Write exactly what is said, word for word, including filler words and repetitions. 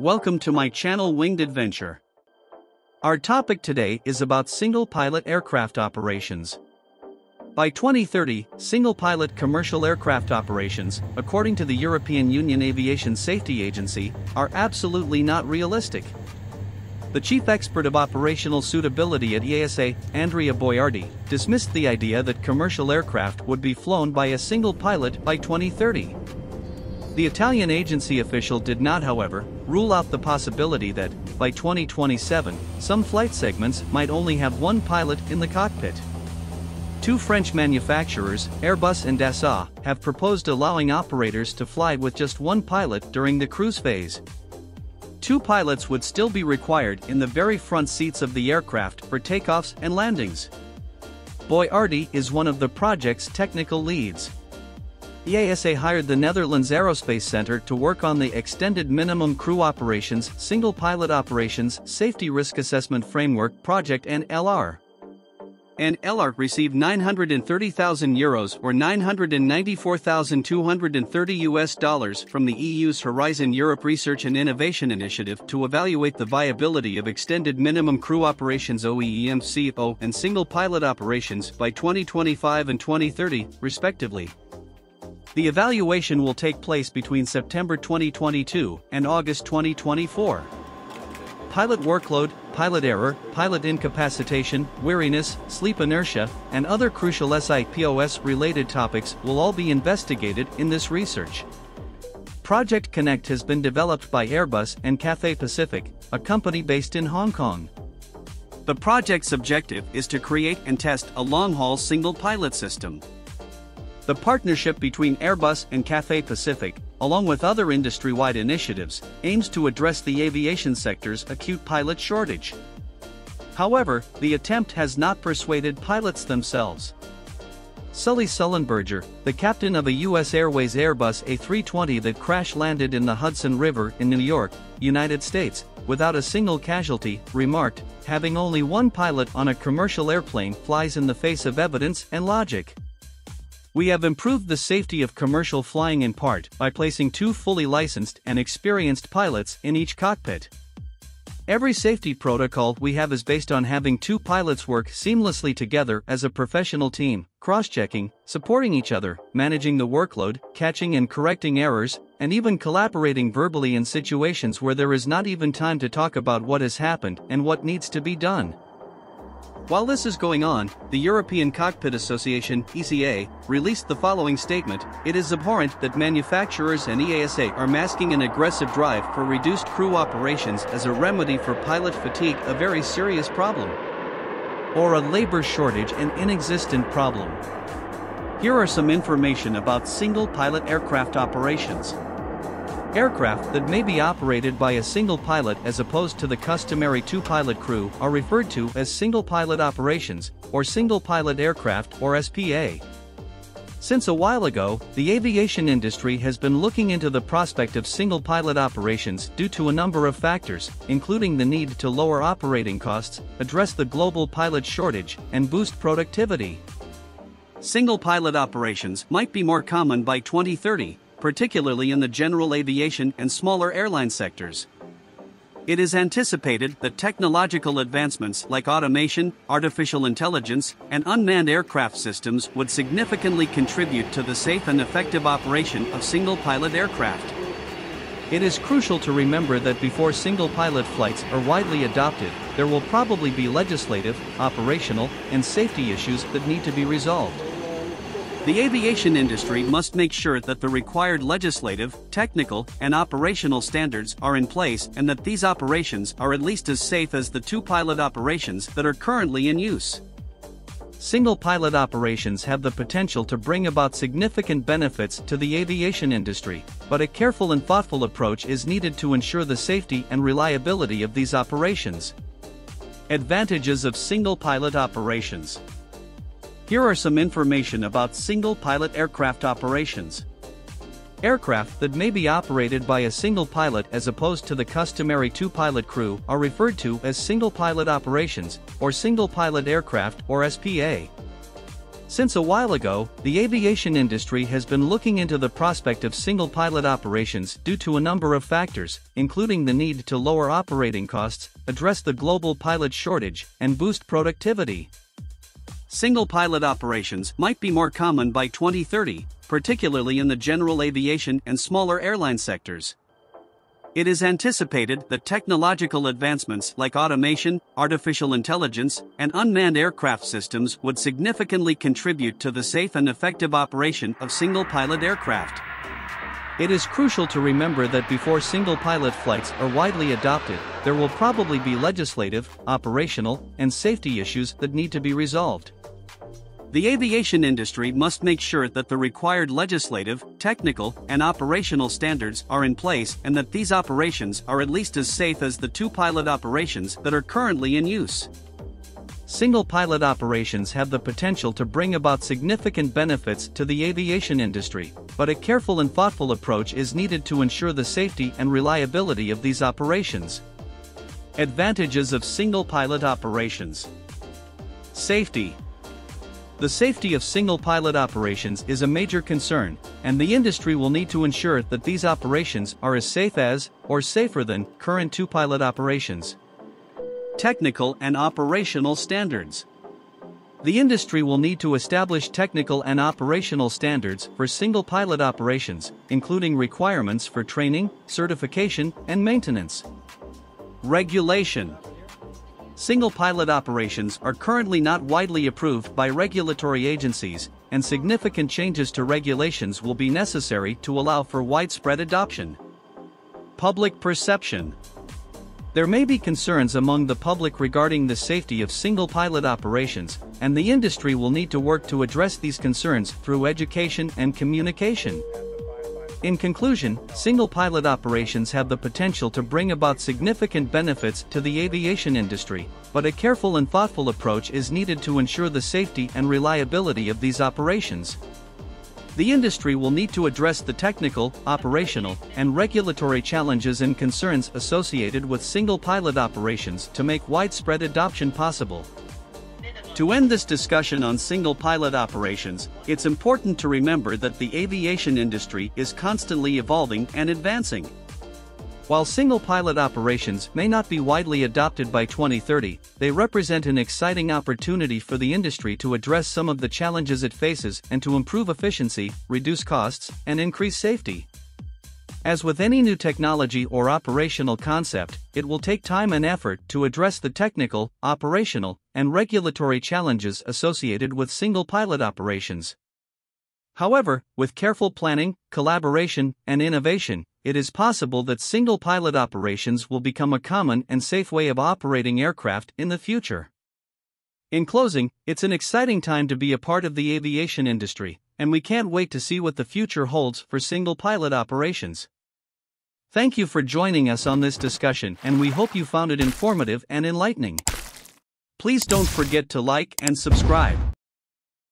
Welcome to my channel Winged Adventure. Our topic today is about single pilot aircraft operations. By twenty thirty, single pilot commercial aircraft operations, according to the European Union Aviation Safety Agency, are absolutely not realistic. The chief expert of operational suitability at E A S A, Andrea Boyardi, dismissed the idea that commercial aircraft would be flown by a single pilot by twenty thirty. The Italian agency official did not, however, rule out the possibility that, by twenty twenty-seven, some flight segments might only have one pilot in the cockpit. Two French manufacturers, Airbus and Dassault, have proposed allowing operators to fly with just one pilot during the cruise phase. Two pilots would still be required in the very front seats of the aircraft for takeoffs and landings. Boyardi is one of the project's technical leads. E A S A hired the Netherlands Aerospace Center to work on the Extended Minimum Crew Operations Single Pilot Operations Safety Risk Assessment Framework Project and L R. And L R received nine hundred thirty thousand euros or nine hundred ninety-four thousand two hundred thirty U S dollars from the E U's Horizon Europe Research and Innovation Initiative to evaluate the viability of Extended Minimum Crew Operations O E M C O and Single Pilot Operations by twenty twenty-five and twenty thirty, respectively. The evaluation will take place between September twenty twenty-two and August twenty twenty-four. Pilot workload, pilot error, pilot incapacitation, weariness, sleep inertia, and other crucial S I P O S-related topics will all be investigated in this research. Project Connect has been developed by Airbus and Cathay Pacific, a company based in Hong Kong. The project's objective is to create and test a long-haul single pilot system. The partnership between Airbus and Cathay Pacific, along with other industry-wide initiatives, aims to address the aviation sector's acute pilot shortage. However, the attempt has not persuaded pilots themselves. Sully Sullenberger, the captain of a U S Airways Airbus A three twenty that crash-landed in the Hudson River in New York, United States, without a single casualty, remarked, "Having only one pilot on a commercial airplane flies in the face of evidence and logic. We have improved the safety of commercial flying in part by placing two fully licensed and experienced pilots in each cockpit. Every safety protocol we have is based on having two pilots work seamlessly together as a professional team, cross-checking, supporting each other, managing the workload, catching and correcting errors, and even collaborating verbally in situations where there is not even time to talk about what has happened and what needs to be done." While this is going on, the European Cockpit Association (E C A) released the following statement: "It is abhorrent that manufacturers and E A S A are masking an aggressive drive for reduced crew operations as a remedy for pilot fatigue, a very serious problem, or a labor shortage, an inexistent problem." Here are some information about single pilot aircraft operations. Aircraft that may be operated by a single pilot as opposed to the customary two-pilot crew are referred to as single pilot operations, or single pilot aircraft or S P A. Since a while ago, the aviation industry has been looking into the prospect of single pilot operations due to a number of factors, including the need to lower operating costs, address the global pilot shortage, and boost productivity. Single pilot operations might be more common by twenty thirty. Particularly in the general aviation and smaller airline sectors. It is anticipated that technological advancements like automation, artificial intelligence, and unmanned aircraft systems would significantly contribute to the safe and effective operation of single-pilot aircraft. It is crucial to remember that before single-pilot flights are widely adopted, there will probably be legislative, operational, and safety issues that need to be resolved. The aviation industry must make sure that the required legislative, technical, and operational standards are in place and that these operations are at least as safe as the two-pilot operations that are currently in use. Single-pilot operations have the potential to bring about significant benefits to the aviation industry, but a careful and thoughtful approach is needed to ensure the safety and reliability of these operations. Advantages of single-pilot operations. Here are some information about single pilot aircraft operations. Aircraft that may be operated by a single pilot as opposed to the customary two-pilot crew are referred to as single pilot operations, or single pilot aircraft or S P A. Since a while ago, the aviation industry has been looking into the prospect of single pilot operations due to a number of factors, including the need to lower operating costs, address the global pilot shortage, and boost productivity. Single pilot operations might be more common by twenty thirty, particularly in the general aviation and smaller airline sectors. It is anticipated that technological advancements like automation, artificial intelligence, and unmanned aircraft systems would significantly contribute to the safe and effective operation of single-pilot aircraft. It is crucial to remember that before single-pilot flights are widely adopted, there will probably be legislative, operational, and safety issues that need to be resolved. The aviation industry must make sure that the required legislative, technical, and operational standards are in place and that these operations are at least as safe as the two pilot operations that are currently in use. Single pilot operations have the potential to bring about significant benefits to the aviation industry, but a careful and thoughtful approach is needed to ensure the safety and reliability of these operations. Advantages of single pilot operations. Safety. The safety of single-pilot operations is a major concern, and the industry will need to ensure that these operations are as safe as, or safer than, current two-pilot operations. Technical and operational standards. The industry will need to establish technical and operational standards for single-pilot operations, including requirements for training, certification, and maintenance. Regulation. Single-pilot operations are currently not widely approved by regulatory agencies, and significant changes to regulations will be necessary to allow for widespread adoption. Public perception. There may be concerns among the public regarding the safety of single-pilot operations, and the industry will need to work to address these concerns through education and communication. In conclusion, single-pilot operations have the potential to bring about significant benefits to the aviation industry, but a careful and thoughtful approach is needed to ensure the safety and reliability of these operations. The industry will need to address the technical, operational, and regulatory challenges and concerns associated with single-pilot operations to make widespread adoption possible. To end this discussion on single-pilot operations, it's important to remember that the aviation industry is constantly evolving and advancing. While single-pilot operations may not be widely adopted by twenty thirty, they represent an exciting opportunity for the industry to address some of the challenges it faces and to improve efficiency, reduce costs, and increase safety. As with any new technology or operational concept, it will take time and effort to address the technical, operational, and regulatory challenges associated with single-pilot operations. However, with careful planning, collaboration, and innovation, it is possible that single-pilot operations will become a common and safe way of operating aircraft in the future. In closing, it's an exciting time to be a part of the aviation industry, and we can't wait to see what the future holds for single-pilot operations. Thank you for joining us on this discussion, and we hope you found it informative and enlightening. Please don't forget to like and subscribe.